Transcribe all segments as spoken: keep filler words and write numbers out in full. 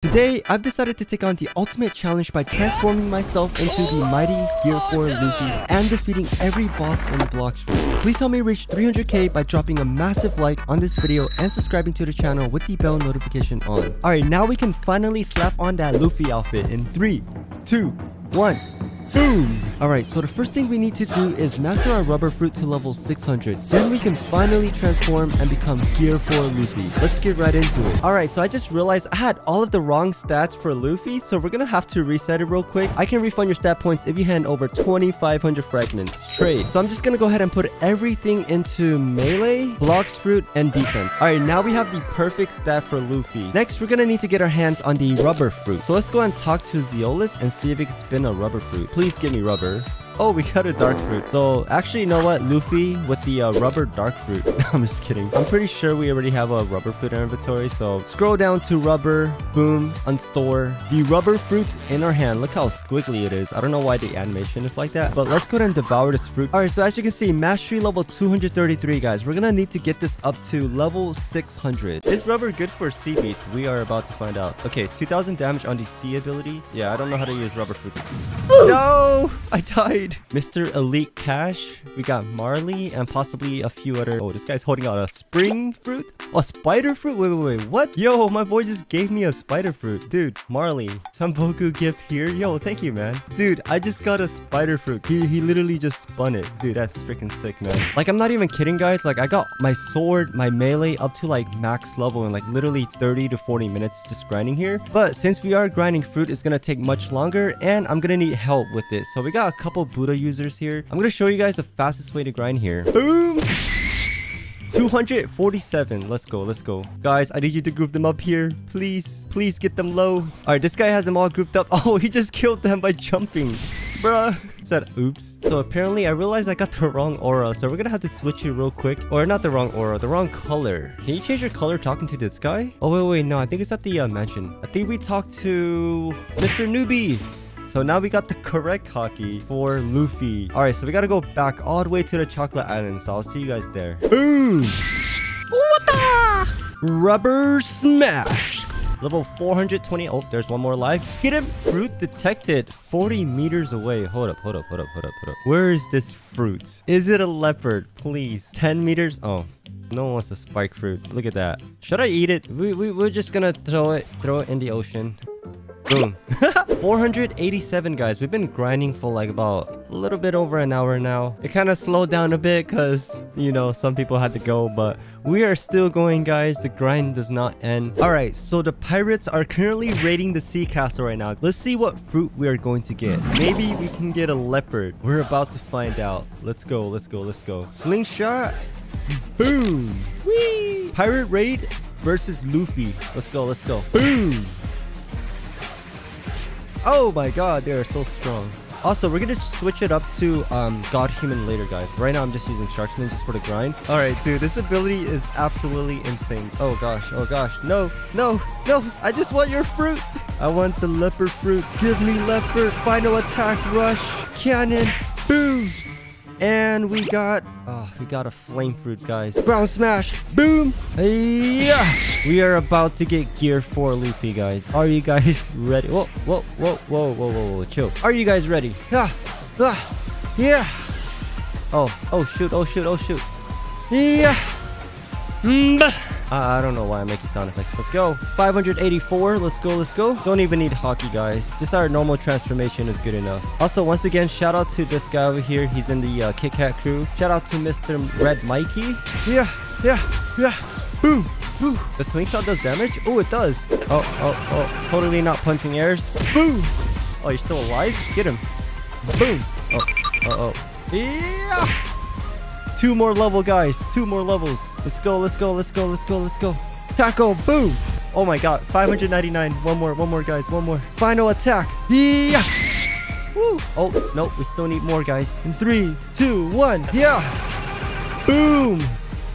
Today, I've decided to take on the ultimate challenge by transforming myself into the mighty Gear four Luffy and defeating every boss in Blox Fruits. Please help me reach three hundred K by dropping a massive like on this video and subscribing to the channel with the bell notification on. Alright, now we can finally slap on that Luffy outfit in three, two, one. Boom! Alright, so the first thing we need to do is master our rubber fruit to level six hundred. Then we can finally transform and become Gear four Luffy. Let's get right into it. Alright, so I just realized I had all of the wrong stats for Luffy, so we're gonna have to reset it real quick. I can refund your stat points if you hand over twenty-five hundred fragments. Trade. So I'm just gonna go ahead and put everything into melee, Blox Fruit, and defense. Alright, now we have the perfect stat for Luffy. Next, we're gonna need to get our hands on the rubber fruit. So let's go and talk to Zeolus and see if we can spin a rubber fruit. Please give me rubber. Oh, we got a dark fruit. So actually, you know what? Luffy with the uh, rubber dark fruit. I'm just kidding. I'm pretty sure we already have a rubber fruit in our inventory. So scroll down to rubber. Boom. Unstore. The rubber fruit in our hand. Look how squiggly it is. I don't know why the animation is like that. But let's go ahead and devour this fruit. Alright, so as you can see, mastery level two hundred thirty-three, guys. We're gonna need to get this up to level six hundred. Is rubber good for sea beast? We are about to find out. Okay, two thousand damage on the sea ability. Yeah, I don't know how to use rubber fruit. No! I died. Mister Elite Cash, we got Marley and possibly a few other. Oh, this guy's holding out a spring fruit? Oh, spider fruit? Wait, wait, wait, what? Yo, my boy just gave me a spider fruit. Dude, Marley, Sanboku gift here. Yo, thank you, man. Dude, I just got a spider fruit. He, he literally just spun it. Dude, that's freaking sick, man. Like, I'm not even kidding, guys. Like, I got my sword, my melee up to like max level in like literally thirty to forty minutes just grinding here. But since we are grinding fruit, it's gonna take much longer and I'm gonna need help with it. So we got a couple Buddha users here. I'm gonna show you guys the fastest way to grind here. Boom! two hundred forty-seven. Let's go, let's go. Guys, I need you to group them up here. Please, please get them low. Alright, this guy has them all grouped up. Oh, he just killed them by jumping. Bruh. Said oops. So apparently I realized I got the wrong aura, so we're gonna have to switch it real quick. Or not the wrong aura, the wrong color. Can you change your color talking to this guy? Oh wait, wait, no, I think it's at the uh, mansion. I think we talked to Mister Newbie. So now we got the correct hockey for Luffy. Alright, so we gotta go back all the way to the Chocolate Island. So I'll see you guys there. Boom! What the? Rubber smash! Level four hundred twenty. Oh, there's one more life. Get him! Fruit detected forty meters away. Hold up, hold up, hold up, hold up, hold up. Where is this fruit? Is it a leopard? Please. ten meters? Oh. No one wants the spike fruit. Look at that. Should I eat it? We, we, we're just gonna throw it, throw it in the ocean. Boom. four hundred eighty-seven, guys. We've been grinding for like about a little bit over an hour now. It kind of slowed down a bit because, you know, some people had to go, but we are still going, guys. The grind does not end. All right, so the pirates are currently raiding the Sea Castle right now. Let's see what fruit we are going to get. Maybe we can get a leopard. We're about to find out. Let's go, let's go, let's go. Slingshot. Boom. Whee. Pirate raid versus Luffy. Let's go, let's go. Boom. Oh my god, they are so strong. Also, we're gonna switch it up to um, God Human later, guys. Right now, I'm just using Sharksman just for the grind. Alright, dude, this ability is absolutely insane. Oh gosh, oh gosh. No, no, no. I just want your fruit. I want the leopard fruit. Give me leopard. Final attack rush. Cannon. Boom. And we got... Oh, we got a flame fruit, guys. Brown smash. Boom. Yeah. We are about to get Gear four Luffy, guys. Are you guys ready? Whoa, whoa, whoa, whoa, whoa, whoa, whoa. Chill. Are you guys ready? Ah, ah, yeah. Oh, oh, shoot. Oh, shoot. Oh, shoot. Yeah. Mm-hmm. I don't know why I'm making sound effects. Let's go. five hundred eighty-four. Let's go. Let's go. Don't even need hockey, guys. Just our normal transformation is good enough. Also, once again, shout out to this guy over here. He's in the uh, Kit Kat crew. Shout out to Mister Red Mikey. Yeah. Yeah. Yeah. Boom. Boom. The slingshot does damage. Oh, it does. Oh, oh, oh. Totally not punching airs. Boom. Oh, you're still alive? Get him. Boom. Oh, oh, oh. Yeah. Two more level, guys. Two more levels. Let's go, let's go, let's go, let's go, let's go. Taco, boom. Oh my god. five hundred ninety-nine. One more, one more, guys. One more. Final attack. Yeah. Woo. Oh, no. We still need more, guys. In three, two, one. Yeah. Boom.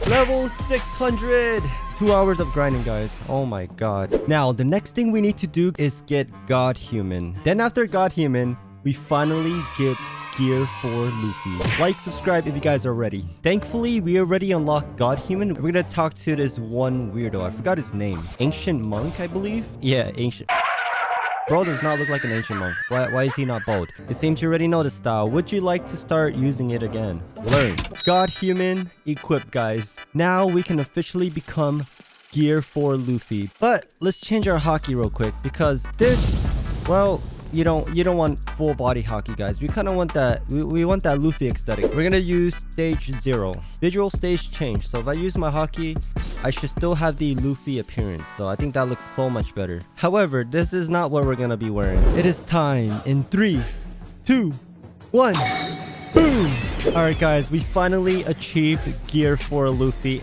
Level six hundred. Two hours of grinding, guys. Oh my god. Now, the next thing we need to do is get God Human. Then after God Human, we finally get Gear four Luffy. Like, subscribe if you guys are ready. Thankfully, we already unlocked God Human. We're gonna talk to this one weirdo. I forgot his name. Ancient Monk, I believe? Yeah, Ancient. Bro does not look like an ancient monk. Why, why is he not bald? It seems you already know the style. Would you like to start using it again? Learn. God Human, equip guys. Now we can officially become Gear four Luffy. But let's change our hockey real quick because this, well, you don't you don't want full body hockey guys. We kind of want that, we, we want that Luffy aesthetic. We're gonna use stage zero. Visual stage change. So if I use my hockey, I should still have the Luffy appearance, so I think that looks so much better. However, this is not what we're gonna be wearing. It is time in three, two, one, boom! Alright guys, we finally achieved Gear four Luffy.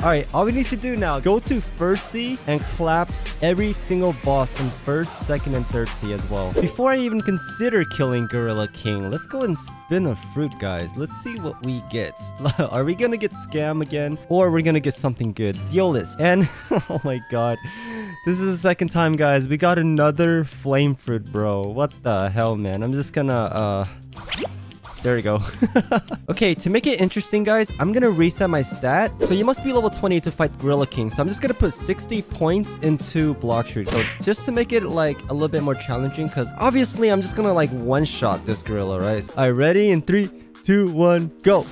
Alright, all we need to do now, go to First Sea and clap every single boss in First, Second, and Third Sea as well. Before I even consider killing Gorilla King, let's go and spin a fruit, guys. Let's see what we get. Are we gonna get scam again? Or we're gonna get something good. Zeolus. And, oh my god. This is the second time, guys. We got another flame fruit, bro. What the hell, man? I'm just gonna, uh... there we go. Okay, to make it interesting, guys, I'm gonna reset my stat. So you must be level twenty to fight Gorilla King. So I'm just gonna put sixty points into Blox Fruit. So just to make it, like, a little bit more challenging, because obviously I'm just gonna, like, one-shot this gorilla, right? So, all right, ready? In three, two, one, go.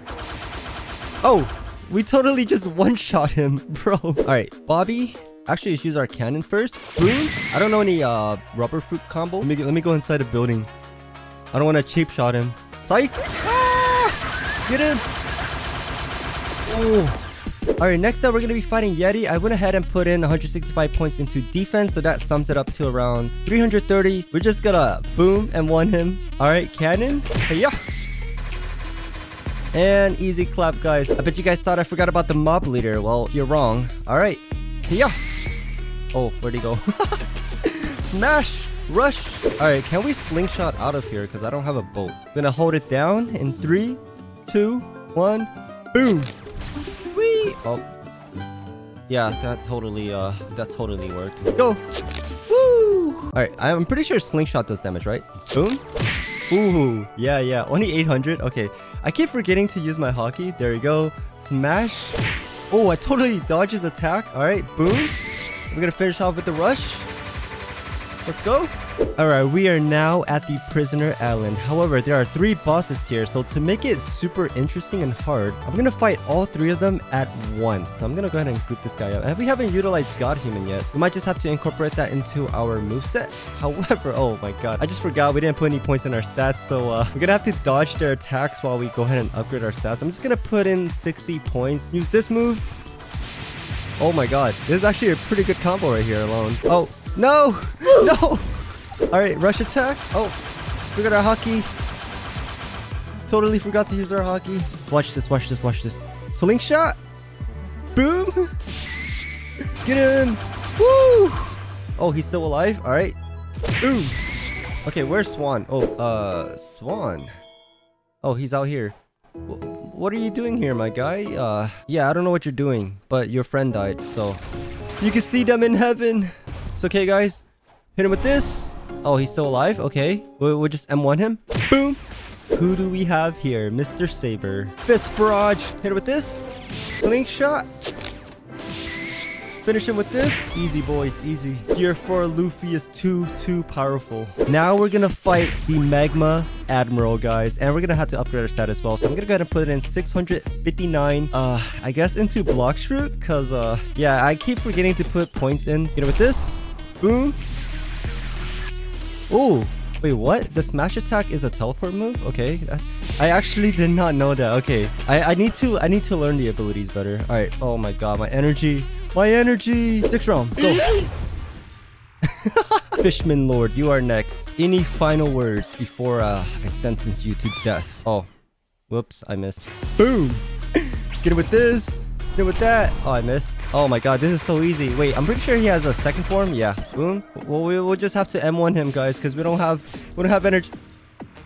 Oh, we totally just one-shot him, bro. All right, Bobby. Actually, let's use our cannon first. Boom. I don't know any uh rubber fruit combo. Let me, let me go inside a building. I don't want to cheap shot him. Psych! Ah! Get him! Oh. Alright, next up we're going to be fighting Yeti. I went ahead and put in one hundred sixty-five points into defense, so that sums it up to around three hundred thirty. We're just going to boom and one him. Alright, cannon. Hey-ya! And easy clap, guys. I bet you guys thought I forgot about the mob leader. Well, you're wrong. Alright. Hey-ya! Oh, where'd he go? Smash! Rush! Alright, can we slingshot out of here? Because I don't have a boat. I'm gonna hold it down in three, two, one, boom! Whee! Oh. Yeah, that totally, uh, that totally worked. Go! Woo! Alright, I'm pretty sure slingshot does damage, right? Boom! Ooh, yeah, yeah. Only eight hundred? Okay. I keep forgetting to use my hockey. There you go. Smash! Oh, I totally dodged his attack. Alright, boom! We're gonna finish off with the rush. Let's go. All right, we are now at the Prisoner Island. However, there are three bosses here. So to make it super interesting and hard, I'm going to fight all three of them at once. So I'm going to go ahead and group this guy up. If we haven't utilized God Human yet, we might just have to incorporate that into our moveset. However, oh my god. I just forgot we didn't put any points in our stats. So uh, we're going to have to dodge their attacks while we go ahead and upgrade our stats. I'm just going to put in sixty points. Use this move. Oh my god. This is actually a pretty good combo right here alone. Oh. No! No! Alright, rush attack. Oh, forgot our hockey. Totally forgot to use our hockey. Watch this, watch this, watch this. Slingshot! Boom! Get him! Woo! Oh, he's still alive? Alright. Boom! Okay, where's Swan? Oh, uh, Swan. Oh, he's out here. What are you doing here, my guy? Uh, yeah, I don't know what you're doing, but your friend died, so... you can see them in heaven! It's okay, guys. Hit him with this. Oh, he's still alive. Okay. We'll, we'll just M one him. Boom. Who do we have here? Mister Saber. Fist barrage. Hit him with this. Slingshot. Finish him with this. Easy, boys. Easy. Gear four Luffy is too, too powerful. Now we're going to fight the Magma Admiral, guys. And we're going to have to upgrade our stat as well. So I'm going to go ahead and put it in six hundred fifty-nine. Uh, I guess into Blox Fruit. Because, uh, yeah, I keep forgetting to put points in. Hit him with this. Boom. Oh, wait, what? The smash attack is a teleport move? Okay. I actually did not know that. Okay. I, I need to I need to learn the abilities better. Alright. Oh my god, my energy. My energy. Sixth round. Go. Fishman Lord, you are next. Any final words before uh, I sentence you to death? Oh. Whoops, I missed. Boom! Get it with this. Get it with that. Oh, I missed. Oh my god, this is so easy. Wait, I'm pretty sure he has a second form. Yeah. Boom. Well, we will just have to M one him, guys, because we don't have we don't have energy.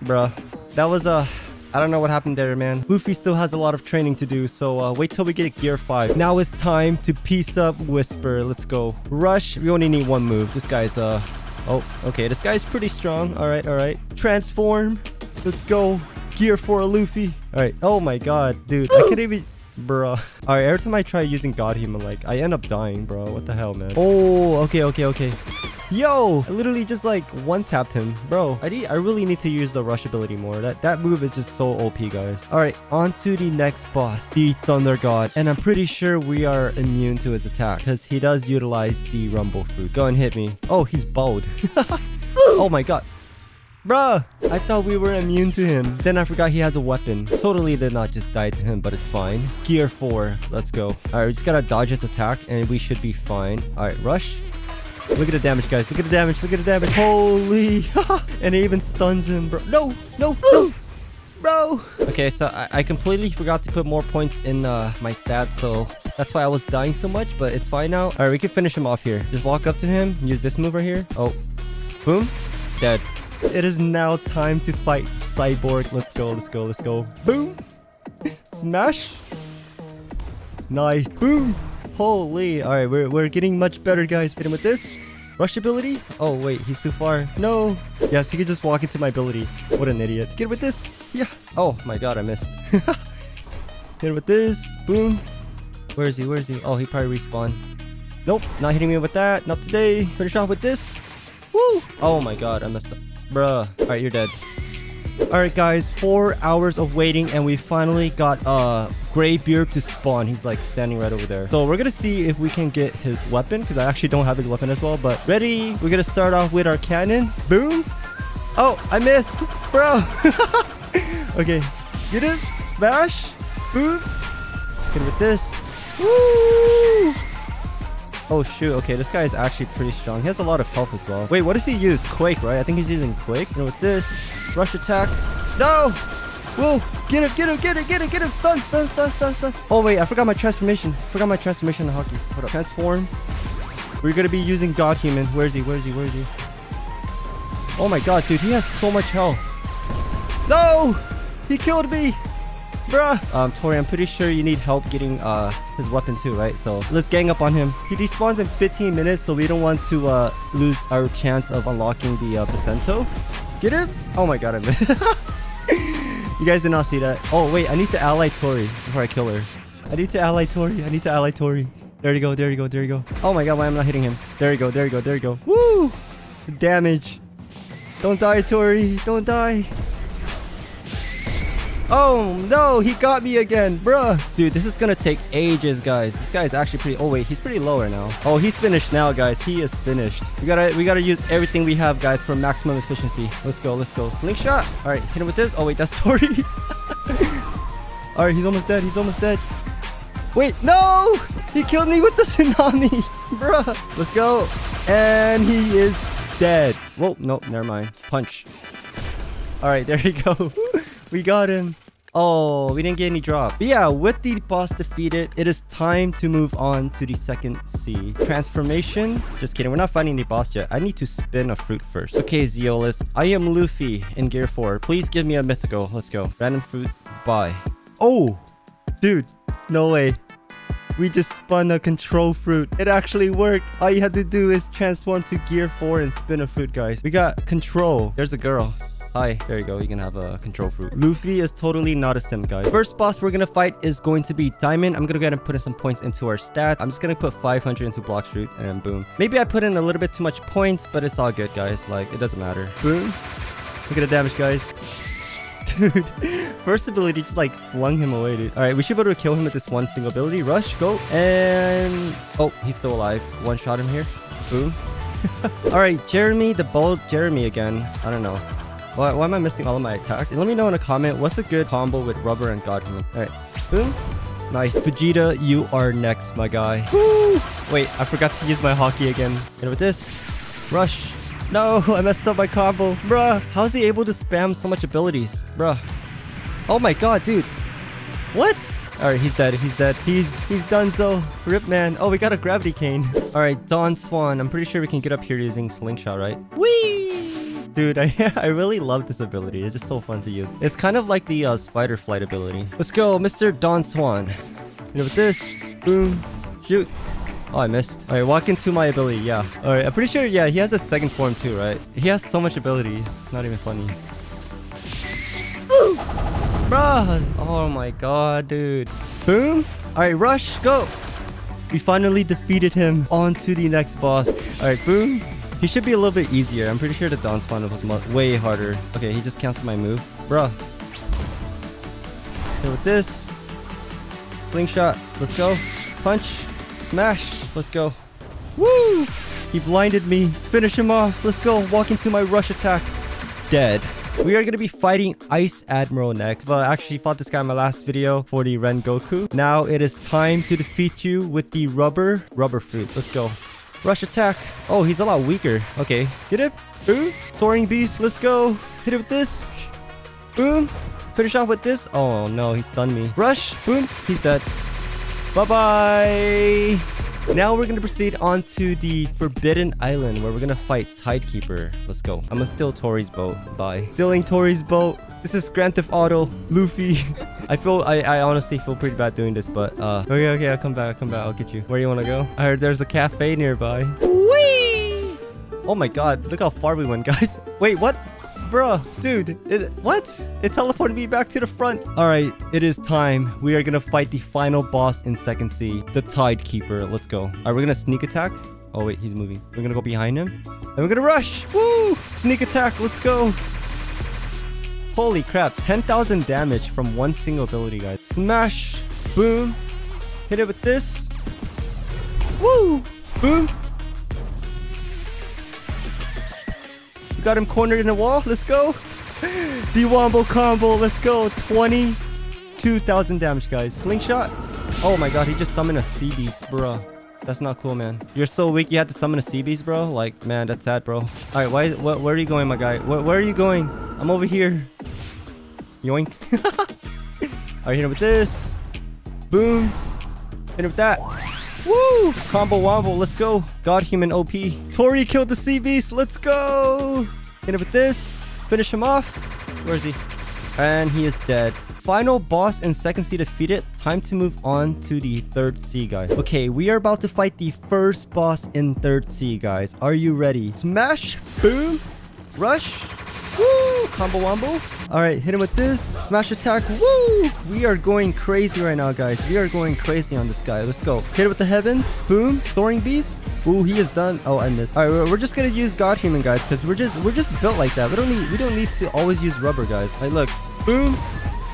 Bruh. That was a... Uh, I don't know what happened there, man. Luffy still has a lot of training to do, so uh, wait till we get Gear five. Now it's time to piece up Whisper. Let's go. Rush. We only need one move. This guy's... uh, Oh, okay. This guy's pretty strong. All right, all right. Transform. Let's go. Gear four Luffy. All right. Oh my god, dude. I can't even... Bro. Alright, every time I try using God Human, like, I end up dying, bro. What the hell, man? Oh, okay, okay, okay. Yo! I literally just, like, one-tapped him. Bro, I need, I really need to use the rush ability more. That that move is just so O P, guys. Alright, on to the next boss, the Thunder God. And I'm pretty sure we are immune to his attack, because he does utilize the Rumble Fruit. Go and hit me. Oh, he's bald. Oh my god. Bruh, I thought we were immune to him. Then I forgot he has a weapon. Totally did not just die to him, but it's fine. Gear four, let's go. Alright, we just gotta dodge his attack, and we should be fine. Alright, rush. Look at the damage, guys. Look at the damage. Look at the damage. Holy. And it even stuns him, bro. No, no, no. Bro. Okay, so I, I completely forgot to put more points in uh, my stats, so that's why I was dying so much, but it's fine now. Alright, we can finish him off here. Just walk up to him, use this move right here. Oh, boom. Dead. It is now time to fight Cyborg. Let's go, let's go, let's go. Boom. Smash. Nice. Boom. Holy. All right, we're, we're getting much better, guys. Fit him with this. Rush ability. Oh, wait, he's too far. No. Yes, he could just walk into my ability. What an idiot. Get with this. Yeah. Oh, my God, I missed. Hit with this. Boom. Where is he? Where is he? Oh, he probably respawned. Nope. Not hitting me with that. Not today. Finish off with this. Woo. Oh, my God, I messed up. Bruh. Alright, you're dead. Alright, guys. Four hours of waiting, and we finally got uh, Grey Beard to spawn. He's, like, standing right over there. So, we're gonna see if we can get his weapon, because I actually don't have his weapon as well. But, ready? We're gonna start off with our cannon. Boom. Oh, I missed. Bro. Okay. Get him. Smash. Boom. Get him with this. Woo! Oh, shoot. Okay, this guy is actually pretty strong. He has a lot of health as well. Wait, what does he use? Quake, right? I think he's using Quake. And with this, rush attack. No! Whoa! Get him, get him, get him, get him, get him! Stun, stun, stun, stun, stun! Oh, wait, I forgot my transformation. I forgot my transformation in hockey. Hold up. Transform. We're gonna be using God Human. Where is he? Where is he? Where is he? Oh, my God, dude. He has so much health. No! He killed me! Bruh. Um, Tori, I'm pretty sure you need help getting uh his weapon too, right? So let's gang up on him. He despawns in fifteen minutes, so we don't want to uh lose our chance of unlocking the uh, Bacento. Get him! Oh my god, I missed. You guys did not see that. Oh wait, I need to ally Tori before I kill her. I need to ally Tori. I need to ally Tori. There you go, there you go, there you go. Oh my god, why am I not hitting him? There you go, there you go, there you go. Woo! The damage. Don't die, Tori. Don't die. Oh no, he got me again, bruh. Dude, this is gonna take ages, guys. This guy is actually pretty... Oh wait, he's pretty low right now. Oh, he's finished now, guys. He is finished. We gotta we gotta use everything we have, guys, for maximum efficiency. Let's go, let's go. Slingshot. All right, hit him with this. Oh wait, that's Tori. All right, he's almost dead. He's almost dead. Wait, no! He killed me with the tsunami, bruh. Let's go. And he is dead. Whoa, nope, never mind. Punch. All right, there you go. We got him. Oh, we didn't get any drop. But yeah, with the boss defeated, it is time to move on to the second sea. Transformation. Just kidding. We're not fighting the boss yet. I need to spin a fruit first. Okay, Zeolus. I am Luffy in Gear four. Please give me a mythical. Let's go. Random fruit. Bye. Oh, dude. No way. We just spun a control fruit. It actually worked. All you had to do is transform to Gear four and spin a fruit, guys. We got control. There's a girl. Hi, there you go. You can have a control fruit. Luffy is totally not a simp, guys. First boss we're gonna fight is going to be Diamond. I'm gonna go ahead and put in some points into our stats. I'm just gonna put five hundred into Blox Fruit and boom. Maybe I put in a little bit too much points, but it's all good, guys. Like, it doesn't matter. Boom. Look at the damage, guys. Dude, first ability just like flung him away, dude. All right, we should be able to kill him with this one single ability. Rush, go, and... Oh, he's still alive. One shot him here. Boom. All right, Jeremy the Bold. Jeremy again. I don't know. Why, why am I missing all of my attacks? Let me know in a comment, what's a good combo with Rubber and God Human? Alright, boom. Nice. Vegeta, you are next, my guy. Woo! Wait, I forgot to use my hockey again. And with this, rush. No, I messed up my combo. Bruh, how is he able to spam so much abilities? Bruh. Oh my god, dude. What? Alright, he's dead. He's dead. He's he's done so. Rip, man. Oh, we got a gravity cane. Alright, Don Swan. I'm pretty sure we can get up here using slingshot, right? Whee! Dude, I, I really love this ability. It's just so fun to use. It's kind of like the uh, spider flight ability. Let's go, Mister Don Swan. You know, with this, boom, shoot. Oh, I missed. All right, walk into my ability, yeah. All right, I'm pretty sure, yeah, he has a second form too, right? He has so much ability. It's not even funny. Bruh. Oh my god, dude. Boom. Alright, rush. Go. We finally defeated him. On to the next boss. Alright, boom. He should be a little bit easier. I'm pretty sure the Don Swan was way harder. Okay, he just canceled my move. Bruh. Okay, with this. Slingshot. Let's go. Punch. Smash. Let's go. Woo! He blinded me. Finish him off. Let's go. Walk into my rush attack. Dead. We are going to be fighting Ice Admiral next. But I actually fought this guy in my last video for the Rengoku. Now it is time to defeat you with the rubber rubber fruit. Let's go. Rush attack. Oh, he's a lot weaker. Okay. Get it. Boom. Soaring beast. Let's go. Hit it with this. Boom. Finish off with this. Oh no, he stunned me. Rush. Boom. He's dead. Bye-bye. Now we're going to proceed on to the Forbidden Island where we're going to fight Tidekeeper. Let's go. I'm going to steal Tori's boat. Bye. Stealing Tori's boat. This is Grand Theft Auto. Luffy. I feel... I, I honestly feel pretty bad doing this, but... uh, Okay, okay. I'll come back. I'll come back. I'll get you. Where do you want to go? I heard there's a cafe nearby. Whee! Oh my god. Look how far we went, guys. Wait, what? Bruh, dude, it, what? It teleported me back to the front. All right, it is time. We are going to fight the final boss in Second Sea, the Tidekeeper. Let's go. All right, we're going to sneak attack. Oh, wait, he's moving. We're going to go behind him. And we're going to rush. Woo! Sneak attack. Let's go. Holy crap. ten thousand damage from one single ability, guys. Smash. Boom. Hit it with this. Woo! Boom. Got him cornered in the wall. Let's go. The wombo combo. Let's go. twenty-two thousand damage, guys. Slingshot. Oh my god, he just summoned a sea beast, bro. That's not cool, man. You're so weak. You had to summon a sea beast, bro. Like, man, that's sad, bro. All right, why? Wh where are you going, my guy? Wh where are you going? I'm over here. Yoink. All right, hit him with this. Boom. Hit him with that. Woo! Combo wombo, let's go. God Human O P. Tori killed the sea beast, let's go! Hit it with this. Finish him off. Where is he? And he is dead. Final boss and Second Sea defeated. Time to move on to the Third Sea, guys. Okay, we are about to fight the first boss in Third Sea, guys. Are you ready? Smash! Boom! Rush! Woo! Combo wombo. Alright, hit him with this. Smash attack. Woo! We are going crazy right now, guys. We are going crazy on this guy. Let's go. Hit it with the heavens. Boom. Soaring beast. Ooh, he is done. Oh, I missed. Alright, we're just gonna use God Human, guys, because we're just we're just built like that. We don't need we don't need to always use rubber, guys. Alright, look. Boom.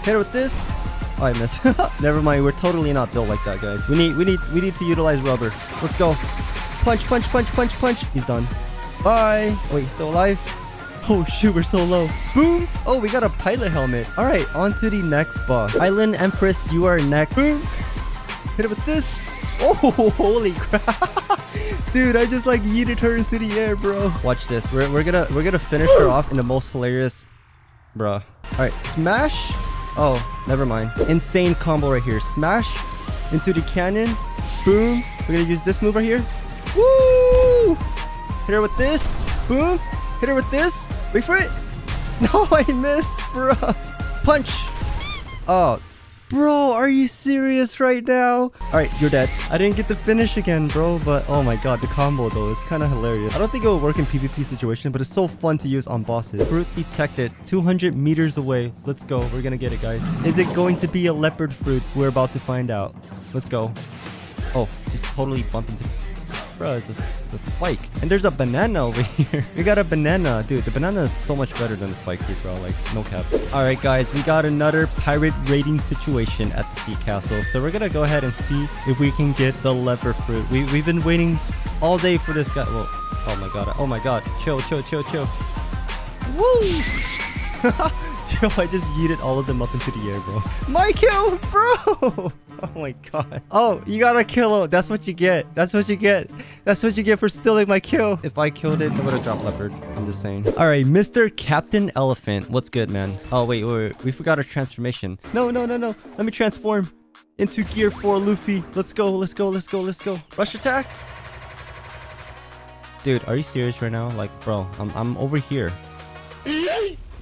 Hit it with this. Oh, I missed. Never mind, we're totally not built like that, guys. We need we need we need to utilize rubber. Let's go. Punch, punch, punch, punch, punch. He's done. Bye. Oh, wait, he's still alive. Oh shoot, we're so low. Boom. Oh, we got a pilot helmet. All right, on to the next boss. Island Empress, you are next. Boom. Hit it with this. Oh, holy crap. Dude, I just like yeeted her into the air, bro. Watch this. We're, we're gonna we're gonna finish her off in the most hilarious, bro. All right, smash. Oh, never mind. Insane combo right here. Smash into the cannon. Boom. We're gonna use this move right here. Woo. Hit her with this. Boom. Hit her with this. Wait for it. No, I missed, bro. Punch. Oh, bro, are you serious right now? All right, you're dead. I didn't get to finish again, bro, but oh my god, the combo though is kind of hilarious. I don't think it will work in PvP situation, but it's so fun to use on bosses. Fruit detected, two hundred meters away. Let's go. We're gonna get it, guys. Is it going to be a leopard fruit? We're about to find out. Let's go. Oh, just totally bumped into. Bro, it's a, it's a spike. And there's a banana over here. We got a banana. Dude, the banana is so much better than the spike here, bro. Like, no cap. Alright, guys. We got another pirate raiding situation at the Sea Castle. So we're gonna go ahead and see if we can get the leopard fruit. We, we've been waiting all day for this guy. Whoa. Oh my god. Oh my god. Chill, chill, chill, chill. Woo! Yo, I just yeeted all of them up into the air, bro. My kill, bro! Oh my god. Oh, you got a kill. That's what you get. That's what you get. That's what you get for stealing my kill. If I killed it, I would have dropped leopard. I'm just saying. All right, Mister Captain Elephant. What's good, man? Oh, wait, wait, wait. We forgot our transformation. No, no, no, no. Let me transform into Gear four Luffy. Let's go. Let's go. Let's go. Let's go. Rush attack. Dude, are you serious right now? Like, bro, I'm, I'm over here.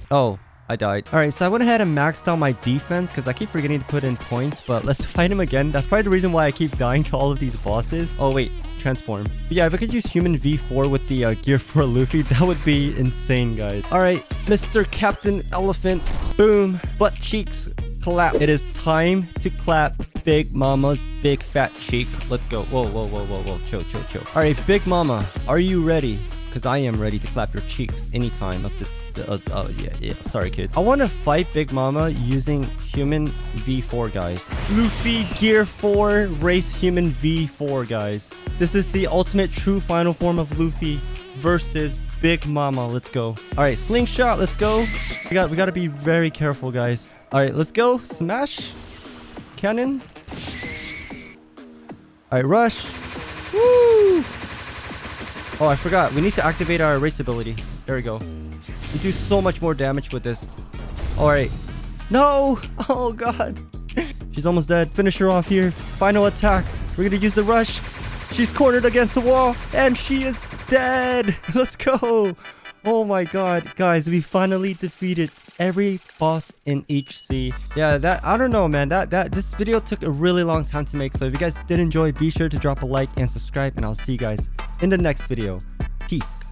Oh. I died. All right, so I went ahead and maxed out my defense because I keep forgetting to put in points, but let's fight him again. That's probably the reason why I keep dying to all of these bosses. Oh, wait, transform. But yeah, if I could use human V four with the uh, Gear four Luffy, that would be insane, guys. All right, Mister Captain Elephant. Boom. Butt cheeks. clap. It is time to clap Big Mama's big fat cheek. Let's go. Whoa, whoa, whoa, whoa, whoa. Chill, chill, chill. All right, Big Mama, are you ready? Because I am ready to clap your cheeks anytime. Up to, uh, oh, yeah, yeah. Sorry, kid. I want to fight Big Mama using human V four, guys. Luffy Gear four race human V four, guys. This is the ultimate true final form of Luffy versus Big Mama. Let's go. All right, slingshot. Let's go. We got, we got to be very careful, guys. All right, let's go. Smash. Cannon. All right, rush. Woo! Oh, I forgot. We need to activate our race ability. There we go. We do so much more damage with this. All right. No! Oh, God. She's almost dead. Finish her off here. Final attack. We're going to use the rush. She's cornered against the wall. And she is dead. Let's go. Oh, my God. Guys, we finally defeated every boss in each sea. Yeah, that I don't know, man. That that this video took a really long time to make. So if you guys did enjoy, be sure to drop a like and subscribe. And I'll see you guys in the next video. Peace.